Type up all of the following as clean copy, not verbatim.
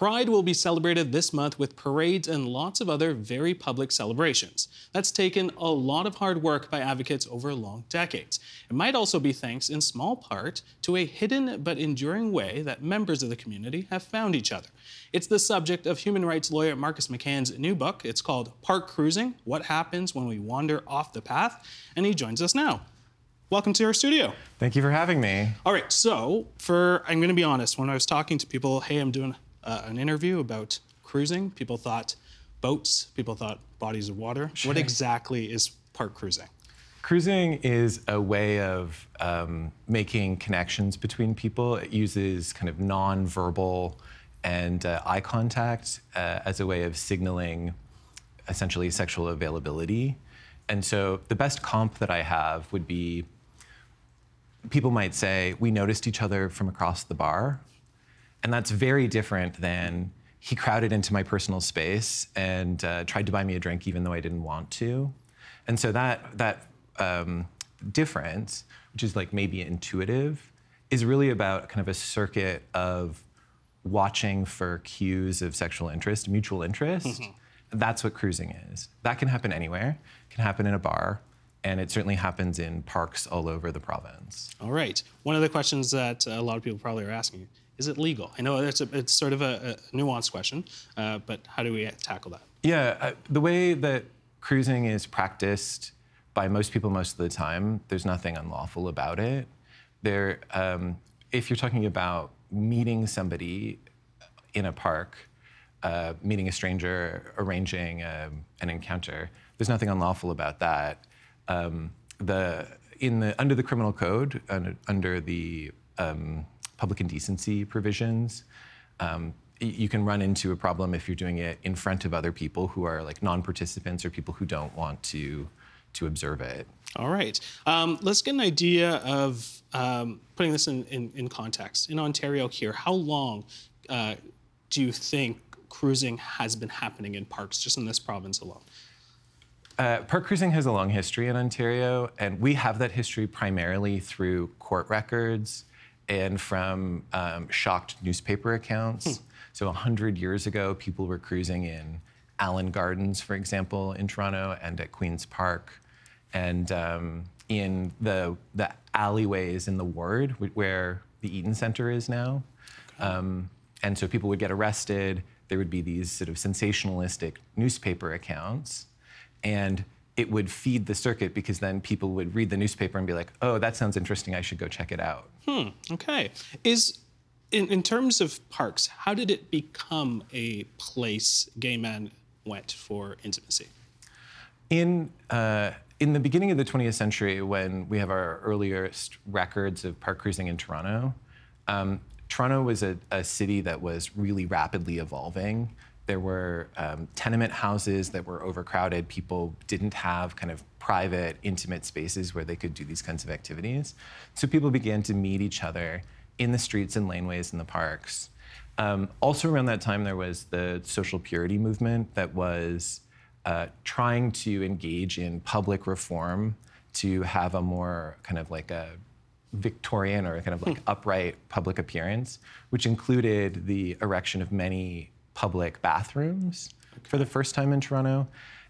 Pride will be celebrated this month with parades and lots of other very public celebrations. That's taken a lot of hard work by advocates over long decades. It might also be thanks in small part to a hidden but enduring way that members of the community have found each other. It's the subject of human rights lawyer Marcus McCann's new book. It's called Park Cruising: What Happens When We Wander Off the Path, and he joins us now. Welcome to our studio. Thank you for having me. All right, so I'm going to be honest, when I was talking to people, hey, I'm doing an interview about cruising, people thought boats, people thought bodies of water. Sure. What exactly is park cruising? Cruising is a way of making connections between people. It uses kind of non-verbal and eye contact as a way of signaling essentially sexual availability. And so the best comp that I have would be, people might say, we noticed each other from across the bar. And that's very different than, he crowded into my personal space and tried to buy me a drink even though I didn't want to. And so that difference, which is like maybe intuitive, is really about kind of a circuit of watching for cues of sexual interest, mutual interest. Mm-hmm. That's what cruising is. That can happen anywhere. It can happen in a bar, and it certainly happens in parks all over the province. All right. One of the questions that a lot of people probably are asking, is it legal? I know it's sort of a nuanced question, but how do we tackle that? Yeah, the way that cruising is practiced by most people most of the time, there's nothing unlawful about it. There, if you're talking about meeting somebody in a park, meeting a stranger, arranging an encounter, there's nothing unlawful about that. Under the criminal code, under the public indecency provisions, you can run into a problem if you're doing it in front of other people who are like non-participants or people who don't want to observe it. All right, let's get an idea of putting this in context. In Ontario here, how long do you think cruising has been happening in parks, just in this province alone? Park cruising has a long history in Ontario, and we have that history primarily through court records and from shocked newspaper accounts. So 100 years ago, people were cruising in Allen Gardens, for example, in Toronto, and at Queen's Park, and in the alleyways in the ward where the Eaton Centre is now. Okay. And so people would get arrested. There would be these sort of sensationalistic newspaper accounts, and it would feed the circuit because then people would read the newspaper and be like, oh, that sounds interesting, I should go check it out. Okay. In terms of parks, how did it become a place gay men went for intimacy? In the beginning of the 20th century, when we have our earliest records of park cruising in Toronto, Toronto was a city that was really rapidly evolving. There were tenement houses that were overcrowded. People didn't have kind of private, intimate spaces where they could do these kinds of activities. So people began to meet each other in the streets and laneways in the parks. Also around that time, there was the social purity movement that was trying to engage in public reform to have a more kind of like a Victorian or kind of like upright public appearance, which included the erection of many public bathrooms for the first time in Toronto.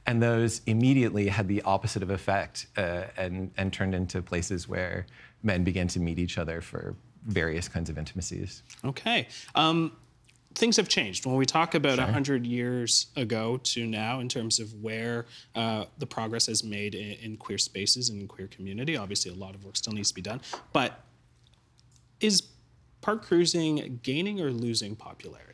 And those immediately had the opposite of effect and turned into places where men began to meet each other for various kinds of intimacies. Okay. Things have changed. When we talk about 100 years ago to now in terms of where the progress is made in queer spaces and in queer community, obviously a lot of work still needs to be done, but is park cruising gaining or losing popularity?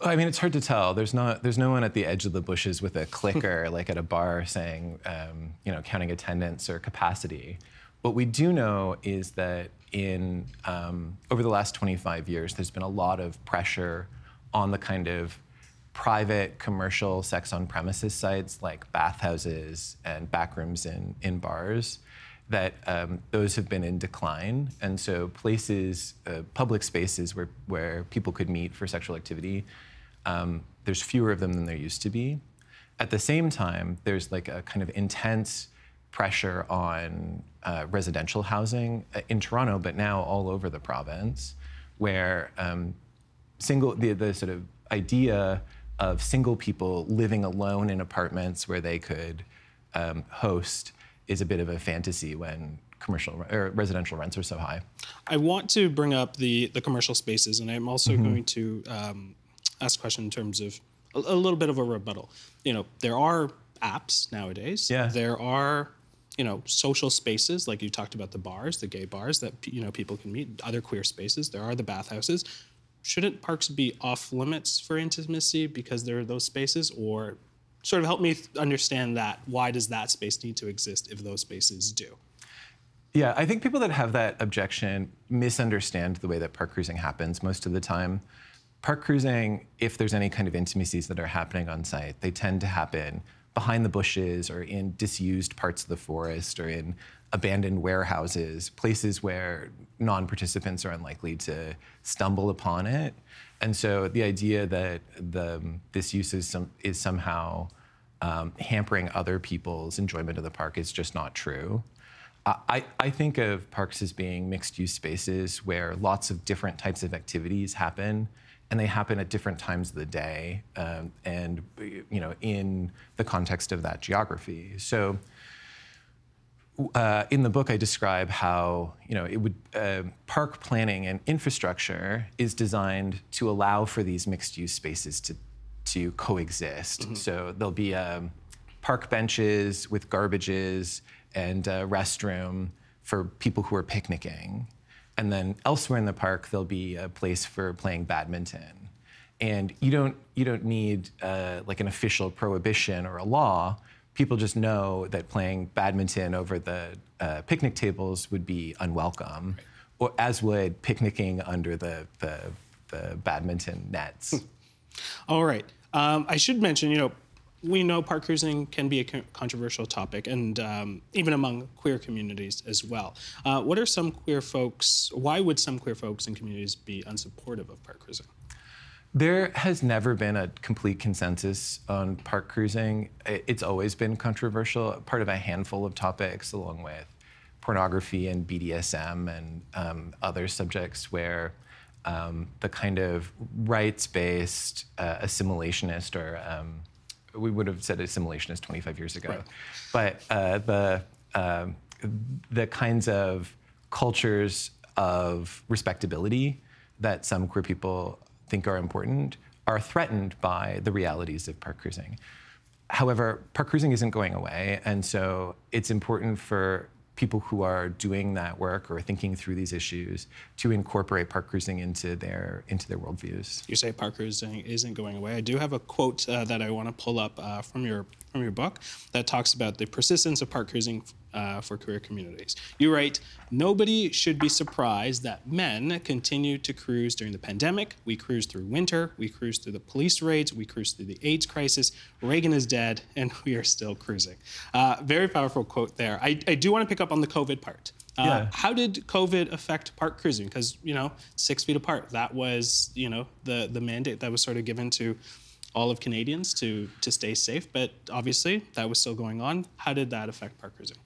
I mean, it's hard to tell. There's no one at the edge of the bushes with a clicker like at a bar saying, you know, counting attendance or capacity. What we do know is that in over the last 25 years, there's been a lot of pressure on the kind of private commercial sex on premises sites like bathhouses and backrooms in bars, that those have been in decline. And so places, public spaces where people could meet for sexual activity, there's fewer of them than there used to be. At the same time, there's like a kind of intense pressure on residential housing in Toronto, but now all over the province, where the sort of idea of single people living alone in apartments where they could host is a bit of a fantasy when commercial or residential rents are so high. I want to bring up the commercial spaces, and I'm also going to ask a question in terms of a little bit of a rebuttal. You know, there are apps nowadays. Yeah. There are, you know, social spaces, like you talked about the bars, the gay bars that, you know, people can meet, other queer spaces. There are the bathhouses. Shouldn't parks be off limits for intimacy because there are those spaces? Or sort of help me understand that. Why does that space need to exist if those spaces do? Yeah, I think people that have that objection misunderstand the way that park cruising happens most of the time. Park cruising, if there's any kind of intimacies that are happening on site, they tend to happen behind the bushes or in disused parts of the forest or in abandoned warehouses, places where non-participants are unlikely to stumble upon it. And so the idea that this use is somehow hampering other people's enjoyment of the park is just not true. I think of parks as being mixed-use spaces where lots of different types of activities happen, and they happen at different times of the day, and you know, in the context of that geography. So, in the book, I describe how, you know, it would park planning and infrastructure is designed to allow for these mixed-use spaces to coexist. So there'll be park benches with garbages and a restroom for people who are picnicking. And then elsewhere in the park, there'll be a place for playing badminton. And you don't need like an official prohibition or a law. People just know that playing badminton over the picnic tables would be unwelcome, right, or as would picnicking under the badminton nets. All right, I should mention, you know, we know park cruising can be a controversial topic, and even among queer communities as well. What are some queer folks, why would some queer folks and communities be unsupportive of park cruising? There has never been a complete consensus on park cruising. It's always been controversial, part of a handful of topics, along with pornography and BDSM and other subjects where the kind of rights-based assimilationist or we would have said assimilationist 25 years ago. Right. But the kinds of cultures of respectability that some queer people think are important are threatened by the realities of park cruising. However, park cruising isn't going away, and so it's important for people who are doing that work or thinking through these issues to incorporate park cruising into their worldviews. You say park cruising isn't going away. I do have a quote that I want to pull up from your book that talks about the persistence of park cruising for queer communities. You write, "Nobody should be surprised that men continue to cruise during the pandemic. We cruise through winter, we cruise through the police raids, we cruise through the AIDS crisis, Reagan is dead, and we are still cruising." Very powerful quote there. I do want to pick up on the COVID part. Yeah. How did COVID affect park cruising? Because, you know, 6 feet apart, that was, you know, the mandate that was sort of given to all of Canadians to stay safe, but obviously that was still going on. How did that affect park cruising?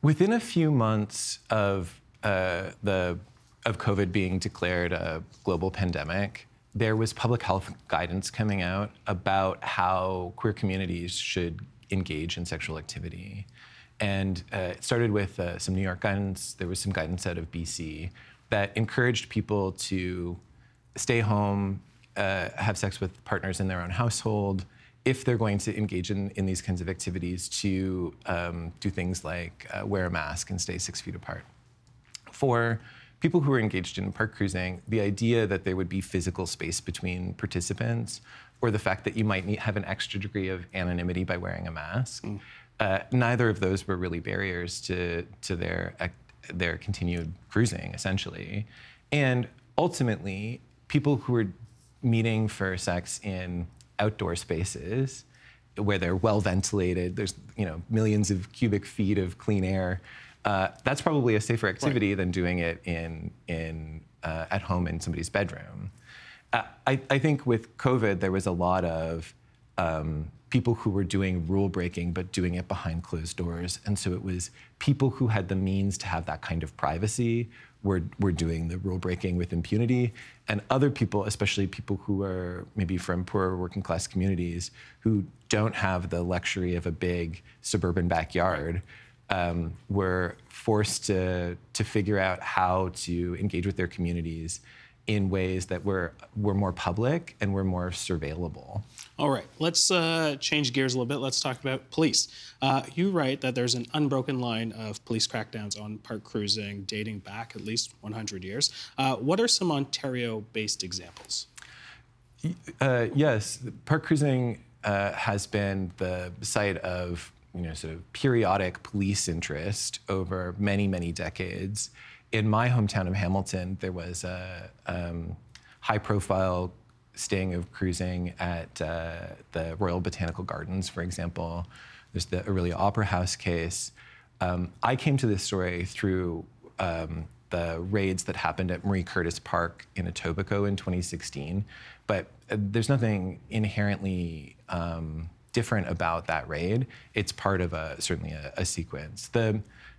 Within a few months of COVID being declared a global pandemic, there was public health guidance coming out about how queer communities should engage in sexual activity. And it started with some New York guidance. There was some guidance out of BC that encouraged people to stay home, have sex with partners in their own household, if they're going to engage in these kinds of activities, to do things like wear a mask and stay 6 feet apart. For people who are engaged in park cruising, the idea that there would be physical space between participants, or the fact that you might have an extra degree of anonymity by wearing a mask, neither of those were really barriers to their continued cruising, essentially. And ultimately, people who are meeting for sex in outdoor spaces where they're well ventilated, there's, you know, millions of cubic feet of clean air, that's probably a safer activity, right, than doing it in at home in somebody's bedroom. I think with COVID, there was a lot of people who were doing rule breaking, but doing it behind closed doors. And so it was people who had the means to have that kind of privacy we're doing the rule breaking with impunity, and other people, especially people who are maybe from poorer working class communities who don't have the luxury of a big suburban backyard, were forced to figure out how to engage with their communities in ways that were more public and were more surveillable. All right, let's change gears a little bit. Let's talk about police. You write that there's an unbroken line of police crackdowns on park cruising dating back at least 100 years. What are some Ontario-based examples? Yes, park cruising has been the site of, you know, sort of periodic police interest over many, many decades. In my hometown of Hamilton, there was a high-profile sting of cruising at the Royal Botanical Gardens, for example. There's the Aurelia Opera House case. I came to this story through the raids that happened at Marie Curtis Park in Etobicoke in 2016, but there's nothing inherently different about that raid. It's part of certainly a sequence.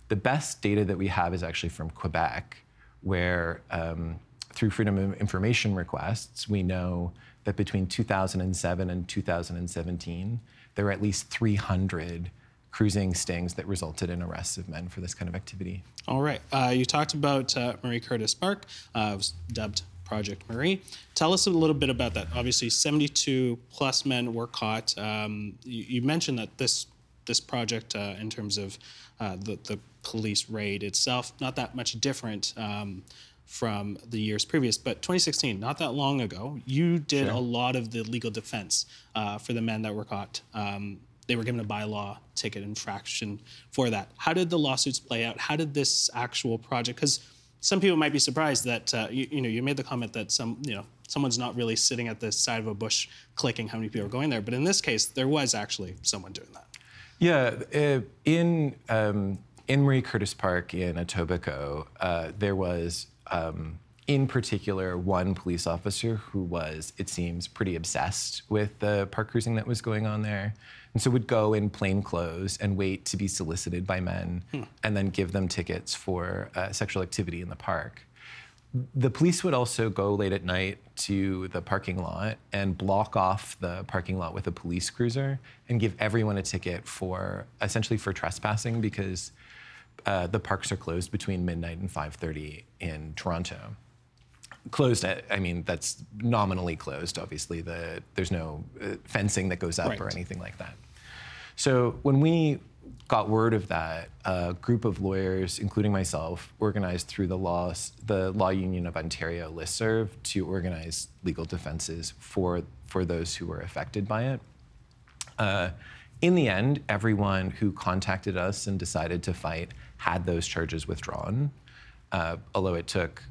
The best data that we have is actually from Quebec, where through Freedom of Information requests, we know that between 2007 and 2017, there were at least 300 cruising stings that resulted in arrests of men for this kind of activity. All right, you talked about Marie Curtis Park, it was dubbed Project Marie. Tell us a little bit about that. Obviously, 72 plus men were caught. You mentioned that this project, in terms of the police raid itself, not that much different from the years previous, but 2016, not that long ago, you did a lot of the legal defense for the men that were caught. They were given a bylaw ticket infraction for that. How did the lawsuits play out? How did this actual project, because some people might be surprised that, you made the comment that someone's not really sitting at the side of a bush clicking how many people are going there, but in this case, there was actually someone doing that. Yeah, in Marie Curtis Park in Etobicoke, there was, in particular, one police officer who was, it seems, pretty obsessed with the park cruising that was going on there, and so would go in plain clothes and wait to be solicited by men, and then give them tickets for sexual activity in the park. The police would also go late at night to the parking lot and block off the parking lot with a police cruiser and give everyone a ticket for, essentially for trespassing, because the parks are closed between midnight and 5:30 in Toronto. Closed, I mean, that's nominally closed, obviously. There's no fencing that goes up or anything like that. So when we got word of that, a group of lawyers, including myself, organized through the Law Union of Ontario listserv to organize legal defenses for those who were affected by it. In the end, everyone who contacted us and decided to fight had those charges withdrawn, although it took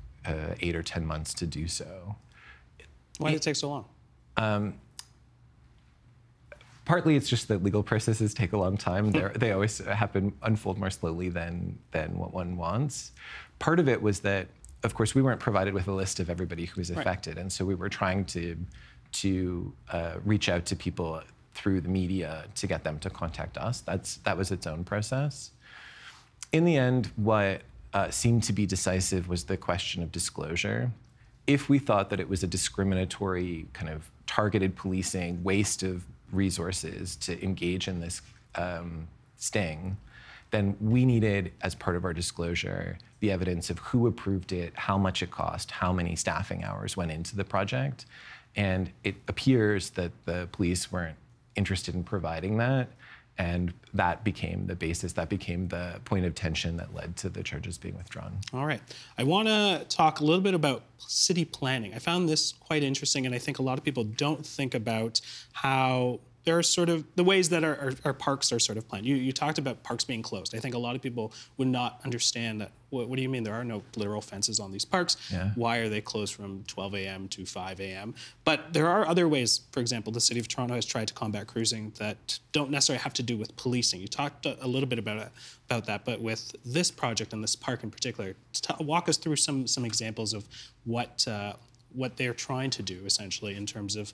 8 or 10 months to do so. Why did it take so long? Partly it's just that legal processes take a long time. They always unfold more slowly than what one wants. Part of it was that, of course, we weren't provided with a list of everybody who was affected, and so we were trying to reach out to people through the media to get them to contact us. That was its own process. In the end, what seemed to be decisive was the question of disclosure. If we thought that it was a discriminatory kind of targeted policing, waste of resources to engage in this sting, then we needed, as part of our disclosure, the evidence of who approved it, how much it cost, how many staffing hours went into the project. And it appears that the police weren't interested in providing that, and that became the basis, that became the point of tension that led to the charges being withdrawn. All right. I want to talk a little bit about city planning. I found this quite interesting, and I think a lot of people don't think about how there are sort of the ways that our parks are sort of planned. You talked about parks being closed. I think a lot of people would not understand that. What do you mean? There are no literal fences on these parks. Yeah. Why are they closed from 12 a.m. to 5 a.m.? But there are other ways. For example, the City of Toronto has tried to combat cruising that don't necessarily have to do with policing. You talked a little bit about that, but with this project and this park in particular, walk us through some examples of what they're trying to do, essentially, in terms of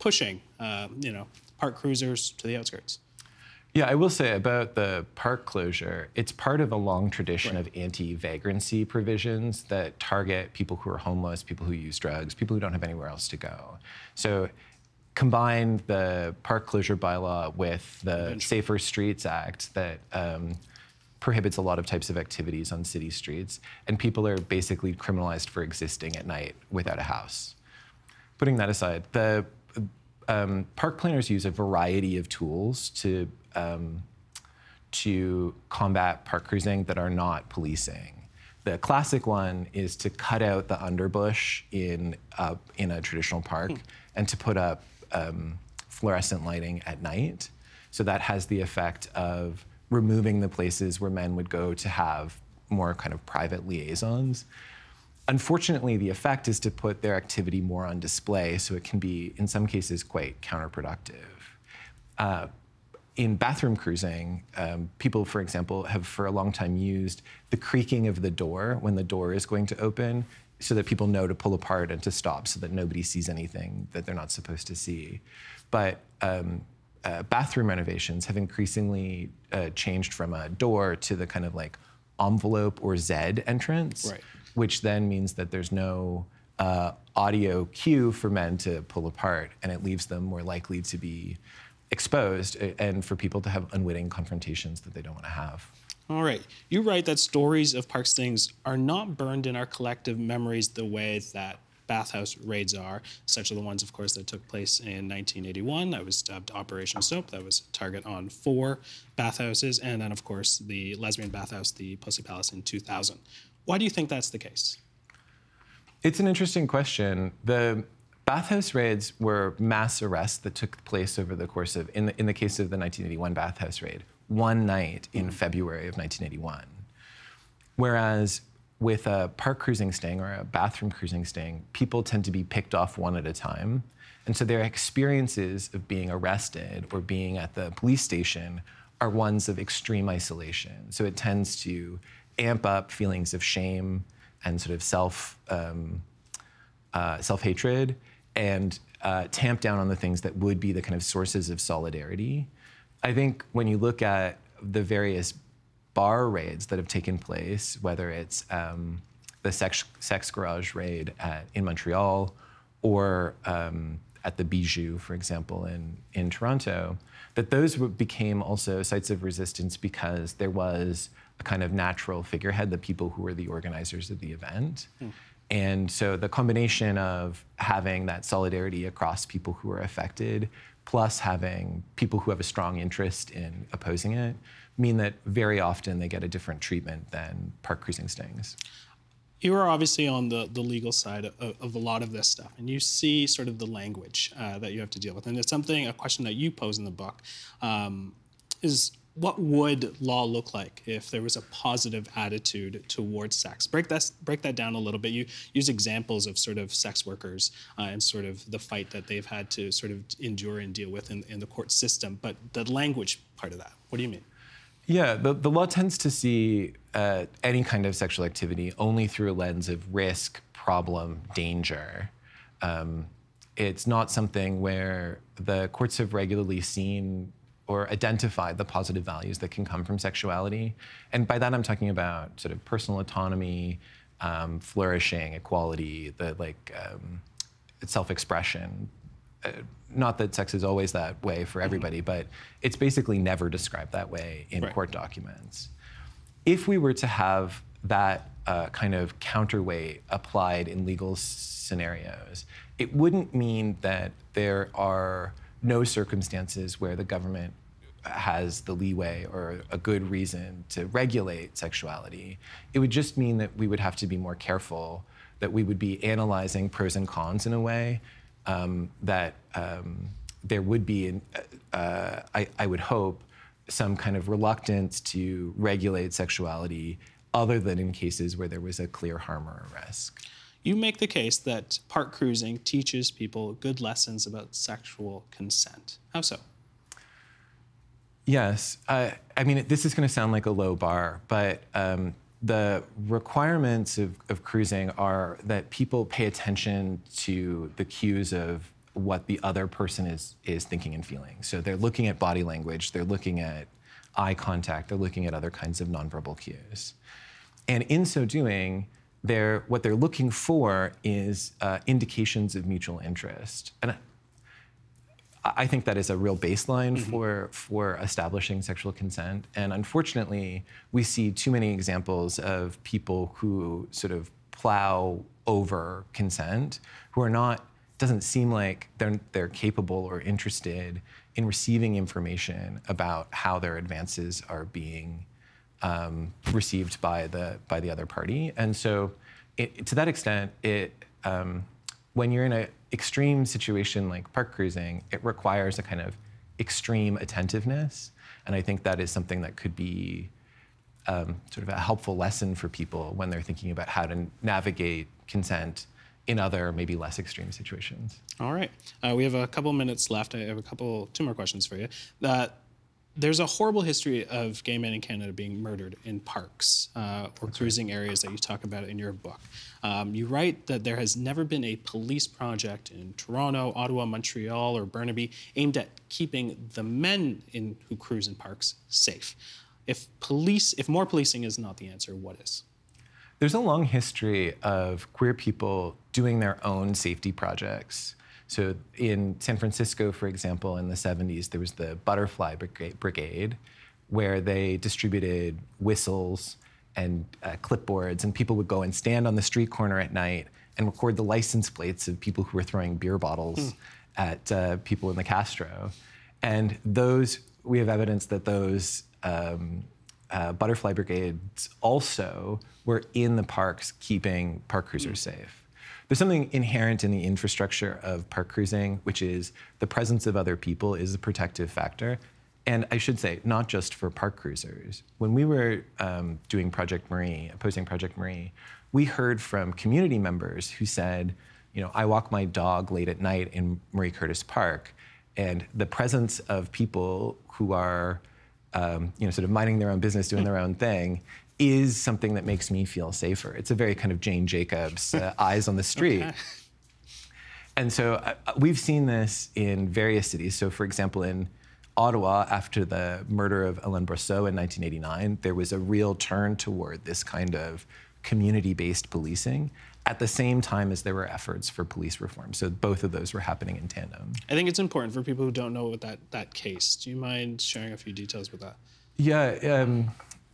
pushing, park cruisers to the outskirts. Yeah, I will say about the park closure, it's part of a long tradition of anti-vagrancy provisions that target people who are homeless, people who use drugs, people who don't have anywhere else to go. So combine the park closure bylaw with the Safer Streets Act that prohibits a lot of types of activities on city streets, and people are basically criminalized for existing at night without a house. Putting that aside, the park planners use a variety of tools to combat park cruising that are not policing. The classic one is to cut out the underbrush in a traditional park and to put up fluorescent lighting at night. So that has the effect of removing the places where men would go to have more kind of private liaisons. Unfortunately, the effect is to put their activity more on display, so it can be, in some cases, quite counterproductive. In bathroom cruising, people, for example, have for a long time used the creaking of the door when the door is going to open so that people know to pull apart and to stop so that nobody sees anything that they're not supposed to see. But bathroom renovations have increasingly changed from a door to the kind of like envelope or Z entrance, which then means that there's no audio cue for men to pull apart, and it leaves them more likely to be exposed and for people to have unwitting confrontations that they don't want to have. All right. You write that stories of park stings are not burned in our collective memories the way that bathhouse raids are, such are the ones, of course, that took place in 1981. That was dubbed Operation Soap. That was a target on 4 bathhouses. And then, of course, the lesbian bathhouse, the Pussy Palace in 2000. Why do you think that's the case? It's an interesting question. The bathhouse raids were mass arrests that took place over the course of, in the case of the 1981 bathhouse raid, one night in February of 1981. Whereas with a park cruising sting or a bathroom cruising sting, people tend to be picked off one at a time. And so their experiences of being arrested or being at the police station are ones of extreme isolation. So it tends to amp up feelings of shame and sort of self-hatred, and tamp down on the things that would be the kind of sources of solidarity. I think when you look at the various bar raids that have taken place, whether it's the sex garage raid in Montreal or at the Bijou, for example, in Toronto, that those became also sites of resistance because there was a kind of natural figurehead, the people who were the organizers of the event. And so the combination of having that solidarity across people who are affected, plus having people who have a strong interest in opposing it, mean that very often they get a different treatment than park cruising stings. You are obviously on the legal side of a lot of this stuff, and you see sort of the language that you have to deal with. And it's something, a question that you pose in the book, is what would law look like if there was a positive attitude towards sex? Break that down a little bit. You use examples of sort of sex workers and sort of the fight that they've had to sort of endure and deal with in the court system, but the language part of that, what do you mean? Yeah, the law tends to see any kind of sexual activity only through a lens of risk, problem, danger. It's not something where the courts have regularly seen or identify the positive values that can come from sexuality. And by that, I'm talking about sort of personal autonomy, flourishing, equality, the like self-expression. Not that sex is always that way for everybody, but it's basically never described that way in court documents. If we were to have that kind of counterweight applied in legal scenarios, it wouldn't mean that there are no circumstances where the government has the leeway or a good reason to regulate sexuality. It would just mean that we would have to be more careful, that we would be analyzing pros and cons in a way that there would be, I would hope, some kind of reluctance to regulate sexuality other than in cases where there was a clear harm or a risk. You make the case that park cruising teaches people good lessons about sexual consent. How so? Yes. I mean, this is going to sound like a low bar, but the requirements of cruising are that people pay attention to the cues of what the other person is thinking and feeling. So they're looking at body language, they're looking at eye contact, they're looking at other kinds of nonverbal cues. And in so doing, what they're looking for is indications of mutual interest. And I think that is a real baseline for establishing sexual consent. And unfortunately, we see too many examples of people who sort of plow over consent, who are not, doesn't seem like they're capable or interested in receiving information about how their advances are being received by the other party. And so to that extent, when you're in an extreme situation like park cruising, it requires a kind of extreme attentiveness. And I think that is something that could be sort of a helpful lesson for people when they're thinking about how to navigate consent in other, maybe less extreme situations. All right, we have a couple minutes left. I have two more questions for you. There's a horrible history of gay men in Canada being murdered in parks or cruising areas that you talk about in your book. You write that there has never been a police project in Toronto, Ottawa, Montreal, or Burnaby aimed at keeping the men who cruise in parks safe. If more policing is not the answer, what is? There's a long history of queer people doing their own safety projects. So in San Francisco, for example, in the 70s, there was the Butterfly Brigade, where they distributed whistles and clipboards, and people would go and stand on the street corner at night and record the license plates of people who were throwing beer bottles at people in the Castro. And we have evidence that those Butterfly Brigades also were in the parks keeping park cruisers safe. There's something inherent in the infrastructure of park cruising, which is the presence of other people is a protective factor. And I should say, not just for park cruisers. When we were doing Project Marie, opposing Project Marie, we heard from community members who said, you know, I walk my dog late at night in Marie Curtis Park, and the presence of people who are, you know, sort of minding their own business, doing their own thing, is something that makes me feel safer. It's a very kind of Jane Jacobs, eyes on the street. Okay. And so we've seen this in various cities. So for example, in Ottawa, after the murder of Alain Brosseau in 1989, there was a real turn toward this kind of community-based policing at the same time as there were efforts for police reform. So both of those were happening in tandem. I think it's important for people who don't know about that case. Do you mind sharing a few details with that? Yeah.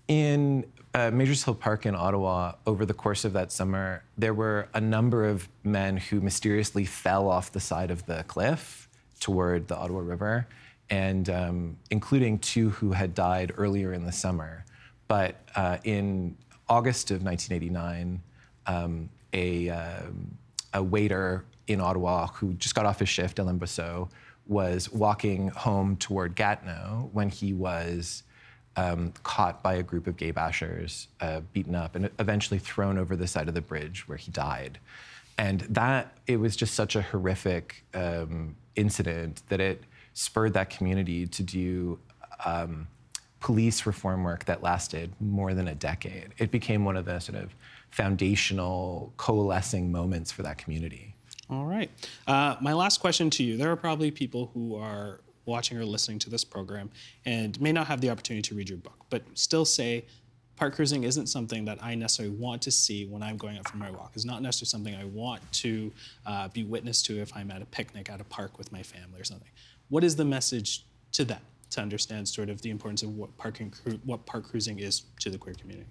In Majors Hill Park in Ottawa, over the course of that summer, there were a number of men who mysteriously fell off the side of the cliff toward the Ottawa River, and including two who had died earlier in the summer. But in August of 1989, a waiter in Ottawa who just got off his shift, Alain Brosseau, was walking home toward Gatineau when he was caught by a group of gay bashers, beaten up, and eventually thrown over the side of the bridge where he died. And it was just such a horrific incident that it spurred that community to do police reform work that lasted more than a decade. It became one of the sort of foundational, coalescing moments for that community. All right. My last question to you. There are probably people who are watching or listening to this program and may not have the opportunity to read your book, but still say, park cruising isn't something that I necessarily want to see when I'm going out for my walk. It's not necessarily something I want to be witness to if I'm at a picnic at a park with my family or something. What is the message to them to understand sort of the importance of what park cruising is to the queer community?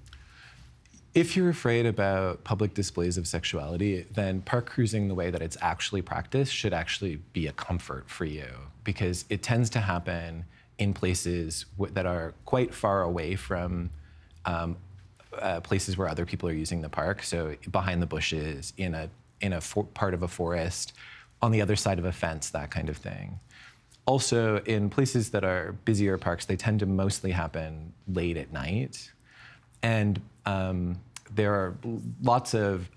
If you're afraid about public displays of sexuality, then park cruising, the way that it's actually practiced, should actually be a comfort for you, because it tends to happen in places that are quite far away from places where other people are using the park. So behind the bushes, in a part of a forest, on the other side of a fence, that kind of thing. Also, in places that are busier parks, they tend to mostly happen late at night. And there are lots of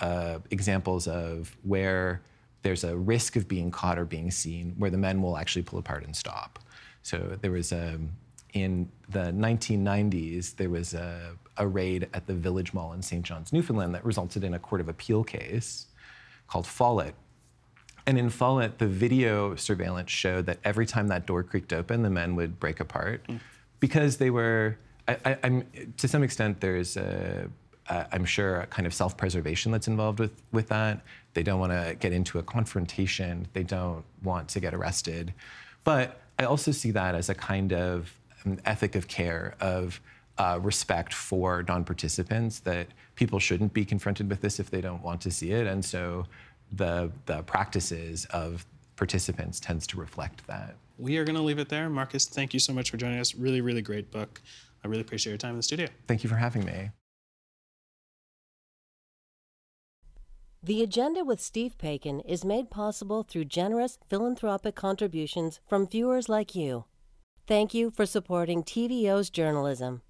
examples of where there's a risk of being caught or being seen, where the men will actually pull apart and stop. So there was, in the 1990s, there was a raid at the Village Mall in St. John's, Newfoundland that resulted in a Court of Appeal case called Follett. And in Follett, the video surveillance showed that every time that door creaked open, the men would break apart because they were, I'm to some extent, there's a, I'm sure, a kind of self-preservation that's involved with that. They don't want to get into a confrontation. They don't want to get arrested. But I also see that as a kind of ethic of care, of respect for non-participants, that people shouldn't be confronted with this if they don't want to see it. And so the practices of participants tends to reflect that. We are going to leave it there. Marcus, thank you so much for joining us. Really, really great book. I really appreciate your time in the studio. Thank you for having me. The Agenda with Steve Paikin is made possible through generous philanthropic contributions from viewers like you. Thank you for supporting TVO's journalism.